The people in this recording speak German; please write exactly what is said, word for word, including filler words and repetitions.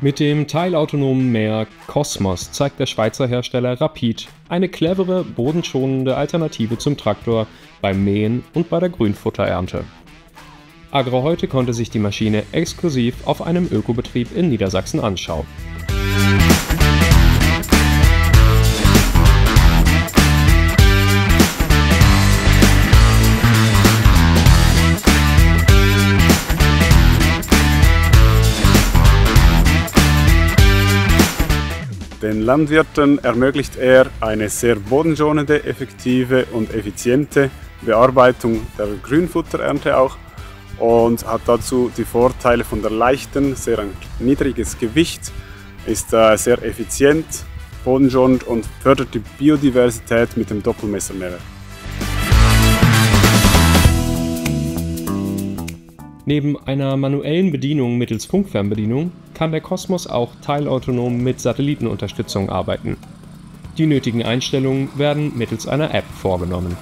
Mit dem teilautonomen Mäher Cosmos zeigt der Schweizer Hersteller Rapid eine clevere, bodenschonende Alternative zum Traktor beim Mähen und bei der Grünfutterernte. Agrarheute konnte sich die Maschine exklusiv auf einem Ökobetrieb in Niedersachsen anschauen. Den Landwirten ermöglicht er eine sehr bodenschonende, effektive und effiziente Bearbeitung der Grünfutterernte auch und hat dazu die Vorteile von der leichten, sehr niedriges Gewicht, ist sehr effizient, bodenschonend und fördert die Biodiversität mit dem Doppelmessermäher. Neben einer manuellen Bedienung mittels Funkfernbedienung kann der Cosmos auch teilautonom mit Satellitenunterstützung arbeiten. Die nötigen Einstellungen werden mittels einer App vorgenommen.